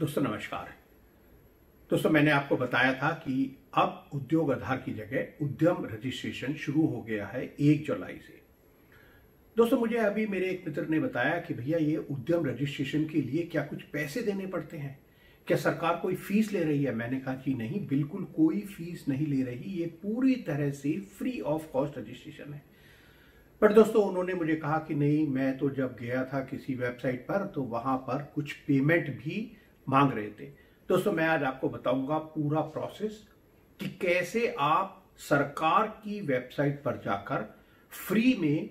दोस्तों नमस्कार। दोस्तों मैंने आपको बताया था कि अब उद्योग आधार की जगह उद्यम रजिस्ट्रेशन शुरू हो गया है 1 जुलाई से। दोस्तों मुझे अभी मेरे एक मित्र ने बताया कि भैया ये उद्यम रजिस्ट्रेशन के लिए क्या कुछ पैसे देने पड़ते हैं, क्या सरकार कोई फीस ले रही है? मैंने कहा कि नहीं, बिल्कुल कोई फीस नहीं ले रही, ये पूरी तरह से फ्री ऑफ कॉस्ट रजिस्ट्रेशन है। पर दोस्तों उन्होंने मुझे कहा कि नहीं, मैं तो जब गया था किसी वेबसाइट पर तो वहां पर कुछ पेमेंट भी मांग रहे थे। दोस्तों मैं आज आपको बताऊंगा पूरा प्रोसेस कि कैसे आप सरकार की वेबसाइट पर जाकर फ्री में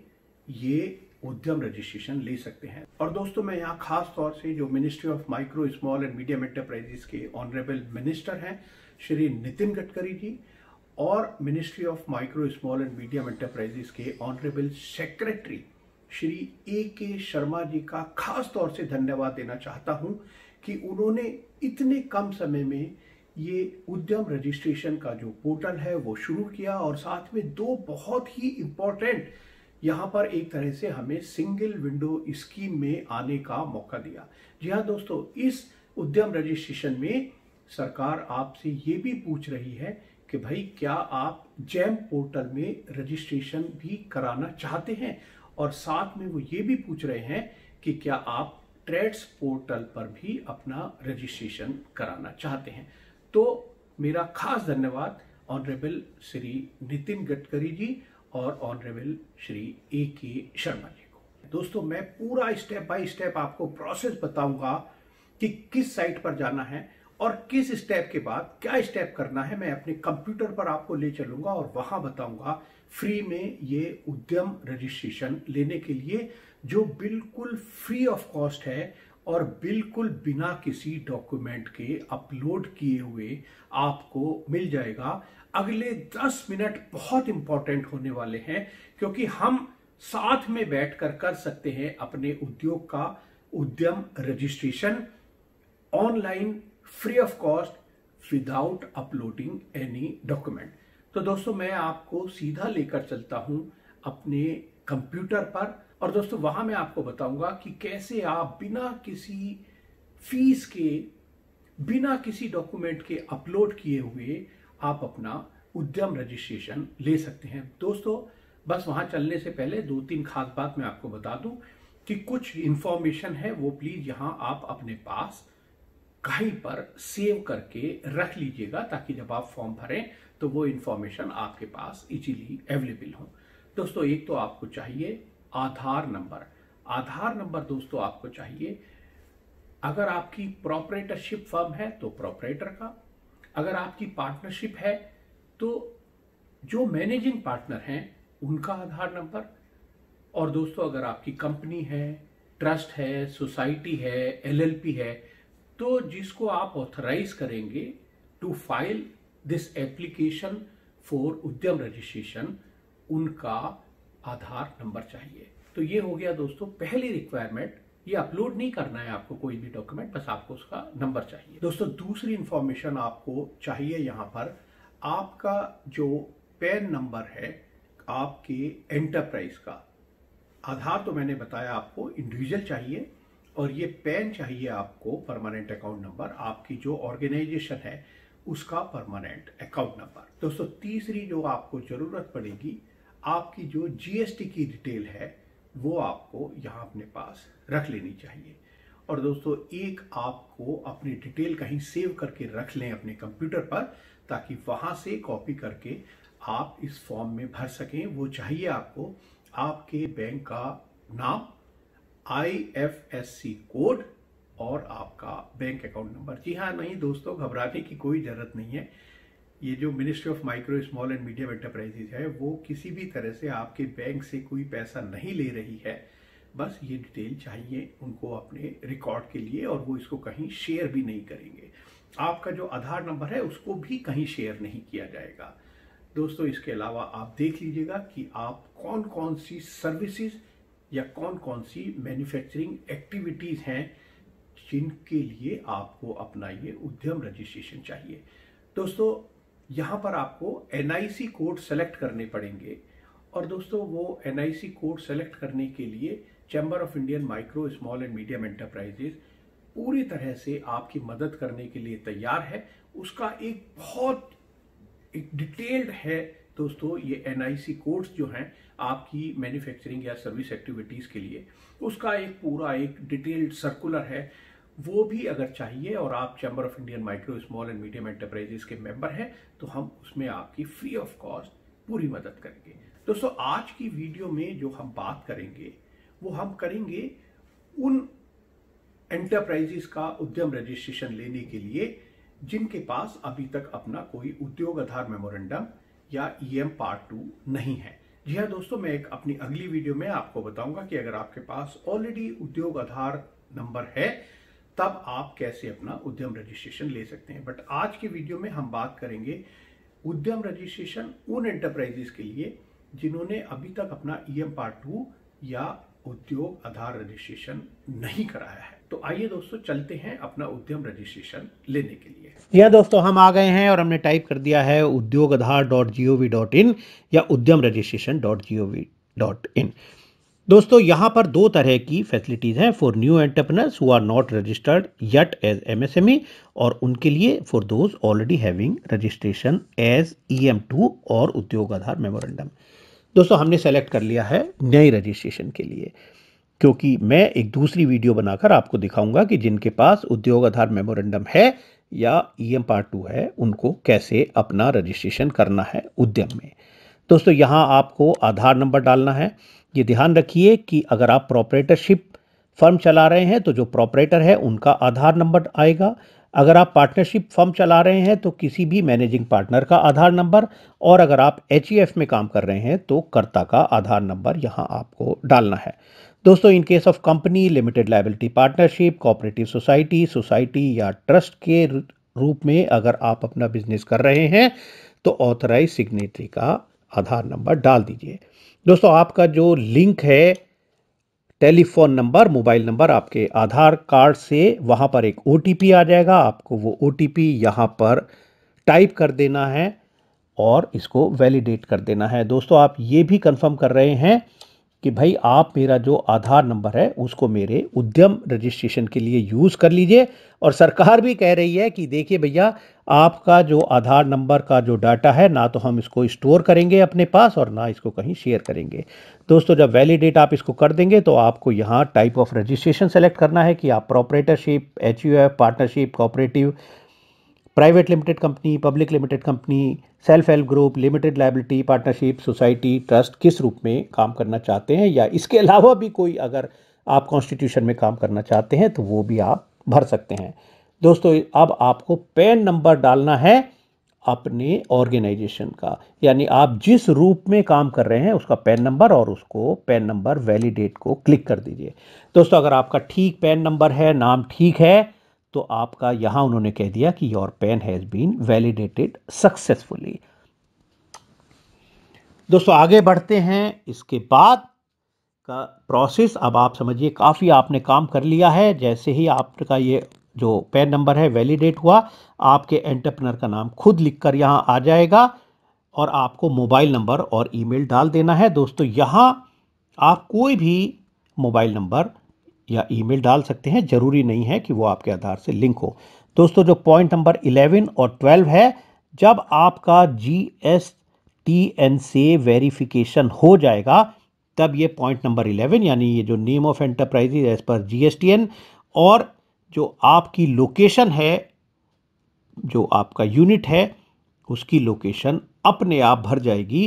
ये उद्यम रजिस्ट्रेशन ले सकते हैं। और दोस्तों मैं यहाँ खास तौर से जो ministry of micro small and medium enterprises के ऑनरेबल मिनिस्टर हैं श्री नितिन गडकरी जी और ministry of micro small and medium enterprises के honourable secretary Shri A K Sharma ji का खास तौर से धन्यवाद देना चाहता हूँ कि उन्होंने इतने कम समय में ये उद्यम रजिस्ट्रेशन का जो पोर्टल है वो शुरू किया और साथ में दो बहुत ही इम्पोर्टेंट यहाँ पर एक तरह से हमें सिंगल विंडो स्कीम में आने का मौका दिया। जी हाँ दोस्तों, इस उद्यम रजिस्ट्रेशन में सरकार आपसे ये भी पूछ रही है कि भाई क्या आप जैम पोर्टल में रजिस्ट्रेशन भी कराना चाहते हैं, और साथ में वो ये भी पूछ रहे हैं कि क्या आप ट्रेड्स पोर्टल पर भी अपना रजिस्ट्रेशन कराना चाहते हैं। तो मेरा खास धन्यवाद ऑनरेबल श्री नितिन गडकरी जी और honourable Shri A K Sharma ji को। दोस्तों मैं पूरा स्टेप बाय स्टेप आपको प्रोसेस बताऊंगा कि किस साइट पर जाना है और किस स्टेप के बाद क्या स्टेप करना है। मैं अपने कंप्यूटर पर आपको ले चलूंगा और वहां बताऊंगा फ्री में ये उद्यम रजिस्ट्रेशन लेने के लिए, जो बिल्कुल फ्री ऑफ कॉस्ट है और बिल्कुल बिना किसी डॉक्यूमेंट के अपलोड किए हुए आपको मिल जाएगा। अगले 10 मिनट बहुत इंपॉर्टेंट होने वाले हैं, क्योंकि हम साथ में बैठकर कर सकते हैं अपने उद्योग का Udyam registration online free of cost without uploading any document. तो दोस्तों मैं आपको सीधा लेकर चलता हूं अपने कंप्यूटर पर, और दोस्तों वहां मैं आपको बताऊंगा कि कैसे आप बिना किसी फीस के, बिना किसी डॉक्यूमेंट के अपलोड किए हुए आप अपना उद्यम रजिस्ट्रेशन ले सकते हैं। दोस्तों बस वहां चलने से पहले 2-3 खास बात मैं आपको बता दूं कि कुछ इंफॉर्मेशन है वो प्लीज यहां आप अपने पास कहीं पर सेव करके रख लीजिएगा, ताकि जब आप फॉर्म भरें तो वो इंफॉर्मेशन आपके पास इजीली अवेलेबल हो। दोस्तों एक तो आपको चाहिए आधार नंबर। आधार नंबर दोस्तों आपको चाहिए, अगर आपकी प्रॉपरेटरशिप फर्म है तो प्रॉपरेटर का, अगर आपकी पार्टनरशिप है तो जो मैनेजिंग पार्टनर हैं उनका आधार नंबर, और दोस्तों अगर आपकी कंपनी है, ट्रस्ट है, सोसाइटी है, LLP है, तो जिसको आप ऑथराइज करेंगे to file this application for Udyam registration, उनका आधार नंबर चाहिए। तो ये हो गया दोस्तों पहली रिक्वायरमेंट। ये अपलोड नहीं करना है आपको कोई भी डॉक्यूमेंट, बस आपको उसका नंबर चाहिए। दोस्तों दूसरी इंफॉर्मेशन आपको चाहिए यहाँ पर, आपका जो पैन नंबर है आपके एंटरप्राइज का। आधार तो मैंने बताया आपको इंडिविजुअल चाहिए, और ये पैन चाहिए आपको परमानेंट अकाउंट नंबर, आपकी जो ऑर्गेनाइजेशन है उसका परमानेंट अकाउंट नंबर। दोस्तों तीसरी जो आपको जरूरत पड़ेगी, आपकी जो GST की डिटेल है वो आपको यहाँ अपने पास रख लेनी चाहिए। और दोस्तों एक आपको अपनी डिटेल कहीं सेव करके रख लें अपने कंप्यूटर पर, ताकि वहाँ से कॉपी करके आप इस फॉर्म में भर सकें। वो चाहिए आपको आपके बैंक का नाम, IFSC कोड और आपका बैंक अकाउंट नंबर। जी हाँ नहीं दोस्तों, घबराने की कोई ज़रूरत नहीं है। ये जो ministry of micro small and medium enterprises है वो किसी भी तरह से आपके बैंक से कोई पैसा नहीं ले रही है, बस ये डिटेल चाहिए उनको अपने रिकॉर्ड के लिए, और वो इसको कहीं शेयर भी नहीं करेंगे। आपका जो आधार नंबर है उसको भी कहीं शेयर नहीं किया जाएगा। दोस्तों इसके अलावा आप देख लीजिएगा कि आप कौन कौन सी सर्विसेज या कौन कौन सी मैन्युफैक्चरिंग एक्टिविटीज़ हैं जिनके लिए आपको अपना ये उद्यम रजिस्ट्रेशन चाहिए। दोस्तों यहाँ पर आपको NIC कोड सेलेक्ट करने पड़ेंगे, और दोस्तों वो NIC कोड सेलेक्ट करने के लिए chamber of Indian micro small and medium enterprises पूरी तरह से आपकी मदद करने के लिए तैयार है। उसका एक बहुत डिटेल्ड है दोस्तों ये एनआईसी कोड्स जो हैं आपकी मैन्युफैक्चरिंग या सर्विस एक्टिविटीज के लिए, उसका एक पूरा एक डिटेल्ड सर्कुलर है। वो भी अगर चाहिए और आप chamber of Indian micro small and medium enterprises के मेंबर हैं तो हम उसमें आपकी फ्री ऑफ कॉस्ट पूरी मदद करेंगे। दोस्तों आज की वीडियो में जो हम बात करेंगे वो हम करेंगे उन एंटरप्राइजेस का उद्यम रजिस्ट्रेशन लेने के लिए जिनके पास अभी तक अपना कोई उद्योग आधार मेमोरेंडम या ईएम पार्ट 2 नहीं है। जी हाँ दोस्तों, मैं एक अपनी अगली वीडियो में आपको बताऊंगा कि अगर आपके पास ऑलरेडी उद्योग आधार नंबर है तब आप कैसे अपना उद्यम रजिस्ट्रेशन ले सकते हैं। बट आज की वीडियो में हम बात करेंगे उद्यम रजिस्ट्रेशन उन एंटरप्राइजेस के लिए जिन्होंने अभी तक अपना ईएम पार्ट 2 या उद्योग आधार रजिस्ट्रेशन नहीं कराया है। तो आइए दोस्तों चलते हैं अपना उद्यम रजिस्ट्रेशन लेने के लिए। यह दोस्तों हम आ गए हैं और हमने टाइप कर दिया है उद्योग आधार .gov.in या उद्यम रजिस्ट्रेशन .gov.in। दोस्तों यहाँ पर दो तरह की फैसिलिटीज़ हैं, for new entrepreneurs who are not registered yet as MSME और उनके लिए for those already having registration as EM2 और उद्योग आधार मेमोरेंडम। दोस्तों हमने सेलेक्ट कर लिया है नई रजिस्ट्रेशन के लिए, क्योंकि मैं एक दूसरी वीडियो बनाकर आपको दिखाऊंगा कि जिनके पास उद्योग आधार मेमोरेंडम है या ईएम पार्ट 2 है उनको कैसे अपना रजिस्ट्रेशन करना है उद्यम में। दोस्तों यहाँ आपको आधार नंबर डालना है। ये ध्यान रखिए कि अगर आप प्रॉपरेटरशिप फर्म चला रहे हैं तो जो प्रॉपरेटर है उनका आधार नंबर आएगा, अगर आप पार्टनरशिप फर्म चला रहे हैं तो किसी भी मैनेजिंग पार्टनर का आधार नंबर, और अगर आप HEF में काम कर रहे हैं तो कर्ता का आधार नंबर यहाँ आपको डालना है। दोस्तों in case of company, limited liability partnership, cooperative society, society या ट्रस्ट के रूप में अगर आप अपना बिजनेस कर रहे हैं तो ऑथराइज सिग्नेटरी का आधार नंबर डाल दीजिए। दोस्तों आपका जो लिंक है टेलीफोन नंबर, मोबाइल नंबर आपके आधार कार्ड से, वहाँ पर एक OTP आ जाएगा, आपको वो OTP यहाँ पर टाइप कर देना है और इसको वैलिडेट कर देना है। दोस्तों आप ये भी कंफर्म कर रहे हैं कि भाई आप मेरा जो आधार नंबर है उसको मेरे उद्यम रजिस्ट्रेशन के लिए यूज़ कर लीजिए, और सरकार भी कह रही है कि देखिए भैया आपका जो आधार नंबर का जो डाटा है ना तो हम इसको स्टोर करेंगे अपने पास और ना इसको कहीं शेयर करेंगे। दोस्तों जब वैलिडेट आप इसको कर देंगे तो आपको यहाँ टाइप ऑफ रजिस्ट्रेशन सेलेक्ट करना है कि आप proprietorship, HUF, partnership, cooperative, private limited company, public limited company, self help group, limited liability partnership, society, trust किस रूप में काम करना चाहते हैं, या इसके अलावा भी कोई अगर आप कॉन्स्टिट्यूशन में काम करना चाहते हैं तो वो भी आप भर सकते हैं। दोस्तों अब आपको पैन नंबर डालना है अपने ऑर्गेनाइजेशन का, यानी आप जिस रूप में काम कर रहे हैं उसका पैन नंबर, और उसको पैन नंबर वैलिडेट को क्लिक कर दीजिए। दोस्तों अगर आपका ठीक पैन नंबर है, नाम ठीक है, तो आपका यहाँ उन्होंने कह दिया कि your PAN has been validated successfully. दोस्तों आगे बढ़ते हैं। इसके बाद का प्रोसेस अब आप समझिए काफ़ी आपने काम कर लिया है। जैसे ही आपका ये जो पैन नंबर है वैलिडेट हुआ, आपके एंटरप्रेन्योर का नाम खुद लिखकर यहाँ आ जाएगा और आपको मोबाइल नंबर और ईमेल डाल देना है। दोस्तों यहाँ आप कोई भी मोबाइल नंबर या ईमेल डाल सकते हैं, जरूरी नहीं है कि वो आपके आधार से लिंक हो। दोस्तों जो पॉइंट नंबर 11 और 12 है, जब आपका GSTN से वेरिफिकेशन हो जाएगा तब ये पॉइंट नंबर 11 यानी ये जो name of enterprises as per GSTN और जो आपकी लोकेशन है, जो आपका यूनिट है उसकी लोकेशन अपने आप भर जाएगी।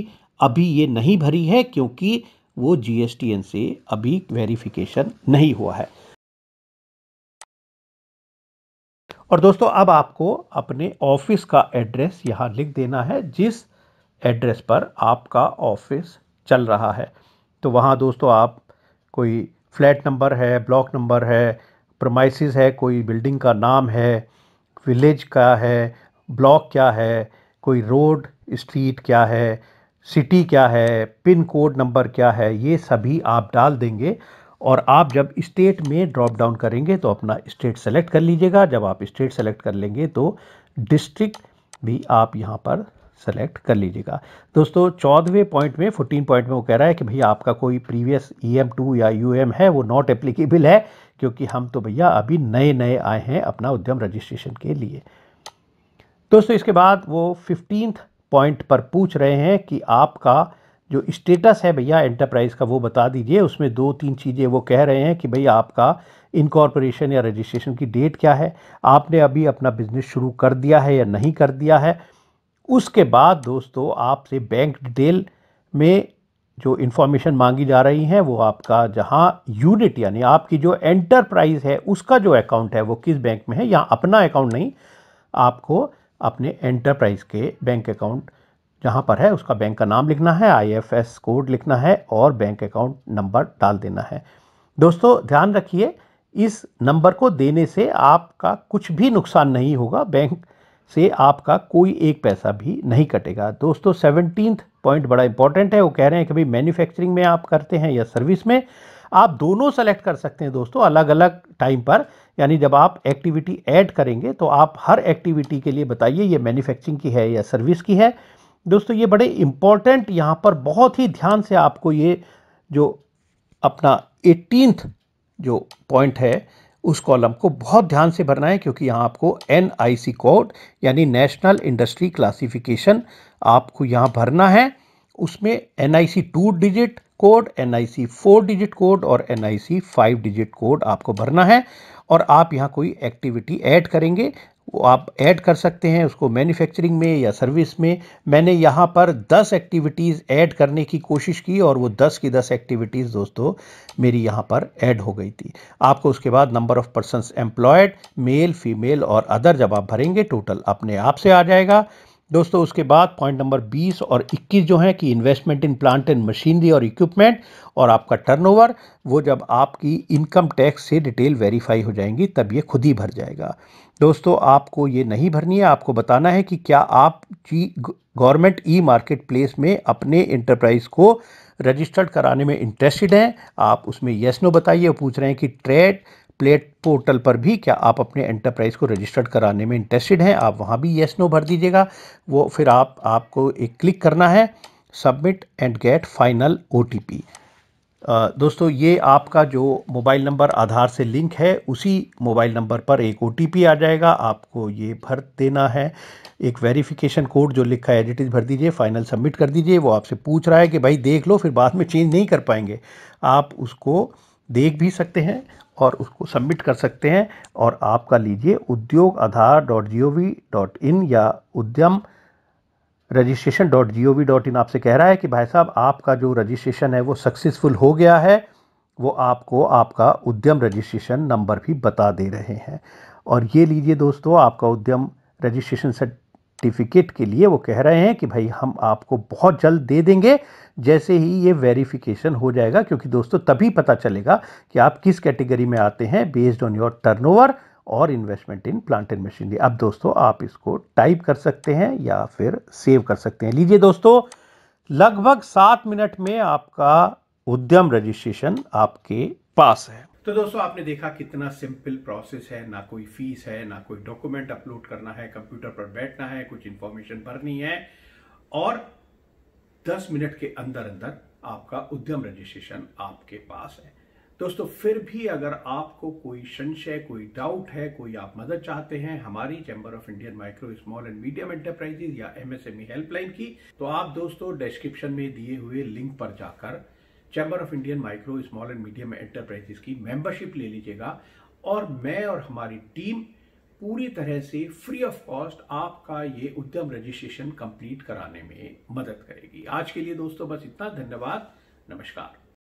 अभी ये नहीं भरी है क्योंकि वो GSTN से अभी वेरिफिकेशन नहीं हुआ है। और दोस्तों अब आपको अपने ऑफिस का एड्रेस यहाँ लिख देना है, जिस एड्रेस पर आपका ऑफिस चल रहा है। तो वहाँ दोस्तों आप कोई फ्लैट नंबर है, ब्लॉक नंबर है, प्रमाइसिस है, कोई बिल्डिंग का नाम है, विलेज का है, ब्लॉक क्या है, कोई रोड स्ट्रीट क्या है, सिटी क्या है, पिन कोड नंबर क्या है, ये सभी आप डाल देंगे। और आप जब स्टेट में ड्रॉप डाउन करेंगे तो अपना स्टेट सेलेक्ट कर लीजिएगा। जब आप स्टेट सेलेक्ट कर लेंगे तो डिस्ट्रिक्ट भी आप यहाँ पर सेलेक्ट कर लीजिएगा। दोस्तों 14 पॉइंट में वो कह रहा है कि भैया आपका कोई प्रीवियस EM2 या UM है, वो नॉट एप्लीकेबल है, क्योंकि हम तो भैया अभी नए नए आए हैं अपना उद्यम रजिस्ट्रेशन के लिए। दोस्तों इसके बाद वो 15th पॉइंट पर पूछ रहे हैं कि आपका जो स्टेटस है भैया एंटरप्राइज का वो बता दीजिए। उसमें 2-3 चीज़ें वो कह रहे हैं कि भाई आपका इनकॉर्पोरेशन या रजिस्ट्रेशन की डेट क्या है, आपने अभी अपना बिजनेस शुरू कर दिया है या नहीं कर दिया है। उसके बाद दोस्तों आपसे बैंक डिटेल में जो इन्फॉर्मेशन मांगी जा रही है वो आपका जहाँ यूनिट यानी आपकी जो एंटरप्राइज है उसका जो अकाउंट है वो किस बैंक में है, या अपना अकाउंट नहीं, आपको अपने एंटरप्राइज के बैंक अकाउंट जहाँ पर है उसका बैंक का नाम लिखना है, आईएफएस कोड लिखना है और बैंक अकाउंट नंबर डाल देना है। दोस्तों ध्यान रखिए इस नंबर को देने से आपका कुछ भी नुकसान नहीं होगा, बैंक से आपका कोई एक पैसा भी नहीं कटेगा। दोस्तों 17th पॉइंट बड़ा इंपॉर्टेंट है। वो कह रहे हैं कि भाई मैन्युफैक्चरिंग में आप करते हैं या सर्विस में, आप दोनों सेलेक्ट कर सकते हैं दोस्तों अलग अलग टाइम पर। यानी जब आप एक्टिविटी ऐड करेंगे तो आप हर एक्टिविटी के लिए बताइए ये मैन्युफैक्चरिंग की है या सर्विस की है। दोस्तों ये बड़े इम्पॉर्टेंट, यहाँ पर बहुत ही ध्यान से आपको ये जो अपना 18th जो पॉइंट है उस कॉलम को बहुत ध्यान से भरना है, क्योंकि यहाँ आपको NIC कोड यानी नेशनल इंडस्ट्री क्लासिफिकेशन आपको यहाँ भरना है। उसमें NIC 2 digit code, NIC 4 digit code और NIC 5 डिजिट कोड आपको भरना है। और आप यहाँ कोई एक्टिविटी ऐड करेंगे वो आप ऐड कर सकते हैं उसको मैन्युफैक्चरिंग में या सर्विस में। मैंने यहाँ पर 10 एक्टिविटीज़ ऐड करने की कोशिश की और वो 10 की 10 एक्टिविटीज़ दोस्तों मेरी यहाँ पर ऐड हो गई थी। आपको उसके बाद number of persons employed, male female और अदर जब आप भरेंगे टोटल अपने आप से आ जाएगा। दोस्तों उसके बाद पॉइंट नंबर 20 और 21 जो हैं कि investment in plant and machinery और इक्विपमेंट और आपका टर्नओवर, वो जब आपकी इनकम टैक्स से डिटेल वेरीफाई हो जाएंगी तब ये खुद ही भर जाएगा। दोस्तों आपको ये नहीं भरनी है, आपको बताना है कि क्या आप गवर्नमेंट ई-मार्केट प्लेस में अपने एंटरप्राइज को रजिस्टर्ड कराने में इंटरेस्टेड हैं। आप उसमें येस नो बताइए। पूछ रहे हैं कि ट्रेड प्लेट पोर्टल पर भी क्या आप अपने एंटरप्राइज को रजिस्टर्ड कराने में इंटरेस्टेड हैं, आप वहाँ भी येस नो भर दीजिएगा। वो फिर आपको एक क्लिक करना है submit and get final OTP। दोस्तों ये आपका जो मोबाइल नंबर आधार से लिंक है उसी मोबाइल नंबर पर एक OTP आ जाएगा, आपको ये भर देना है। एक वेरिफिकेशन कोड जो लिखा है एडिट भर दीजिए, फाइनल सबमिट कर दीजिए। वो आपसे पूछ रहा है कि भाई देख लो, फिर बाद में चेंज नहीं कर पाएंगे। आप उसको देख भी सकते हैं और उसको सबमिट कर सकते हैं। और आपका लीजिए udyogaadhaar.gov.in या udyamregistration.gov.in। आपसे कह रहा है कि भाई साहब आपका जो रजिस्ट्रेशन है वो सक्सेसफुल हो गया है। वो आपको आपका उद्यम रजिस्ट्रेशन नंबर भी बता दे रहे हैं। और ये लीजिए दोस्तों आपका उद्यम रजिस्ट्रेशन सर्टिफिकेट के लिए वो कह रहे हैं कि भाई हम आपको बहुत जल्द दे देंगे जैसे ही ये वेरिफिकेशन हो जाएगा, क्योंकि दोस्तों तभी पता चलेगा कि आप किस कैटेगरी में आते हैं बेस्ड ऑन योर टर्नओवर और investment in plant and machinery. अब दोस्तों आप इसको टाइप कर सकते हैं या फिर सेव कर सकते हैं। लीजिए दोस्तों लगभग 7 मिनट में आपका उद्यम रजिस्ट्रेशन आपके पास है। तो दोस्तों आपने देखा कितना सिंपल प्रोसेस है, ना कोई फीस है, ना कोई डॉक्यूमेंट अपलोड करना है, कंप्यूटर पर बैठना है, कुछ इंफॉर्मेशन भरनी है और 10 मिनट के अंदर अंदर आपका उद्यम रजिस्ट्रेशन आपके पास है। दोस्तों फिर भी अगर आपको कोई संशय, कोई डाउट है, कोई आप मदद चाहते हैं हमारी chamber of Indian micro small and medium enterprises या MSME हेल्पलाइन की, तो आप दोस्तों डिस्क्रिप्शन में दिए हुए लिंक पर जाकर chamber of Indian micro small and medium enterprises की मेंबरशिप ले लीजिएगा और मैं और हमारी टीम पूरी तरह से फ्री ऑफ कॉस्ट आपका ये उद्यम रजिस्ट्रेशन कंप्लीट कराने में मदद करेगी। आज के लिए दोस्तों बस इतना, धन्यवाद, नमस्कार।